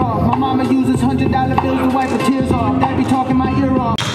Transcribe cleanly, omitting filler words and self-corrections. raw. My mama uses $100 bills to wipe her tears off. They be talking my ear off.